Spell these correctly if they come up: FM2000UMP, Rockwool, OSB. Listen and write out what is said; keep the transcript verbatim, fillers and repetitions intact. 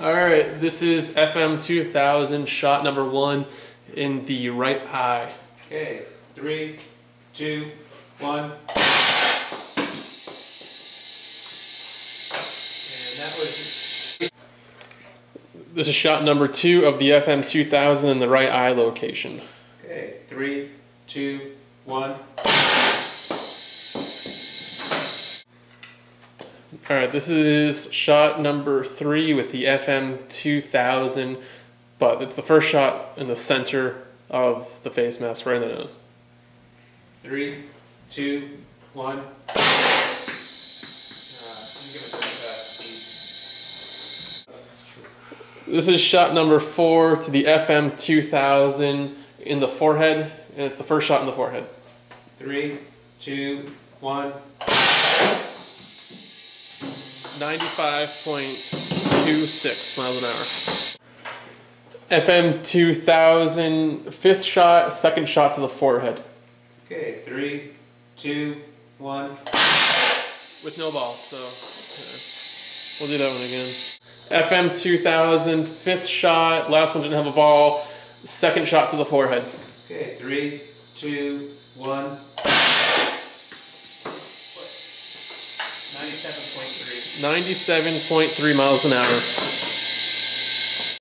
Alright, this is F M two thousand, shot number one in the right eye. Okay, three, two, one. And that was... This is shot number two of the F M two thousand in the right eye location. Okay, three, two, one. Alright, this is shot number three with the F M two thousand, but it's the first shot in the center of the face mask, right in the nose. Three, two, one. Uh, give us a bit of speed. That's true. This is shot number four to the F M two thousand in the forehead, and it's the first shot in the forehead. Three, two, one. ninety-five point two six miles an hour. F M two thousand, fifth shot, second shot to the forehead. Okay, three, two, one. With no ball, so yeah. We'll do that one again. F M two thousand, fifth shot, last one didn't have a ball, second shot to the forehead. Okay, three, two, one. ninety-seven point three miles an hour.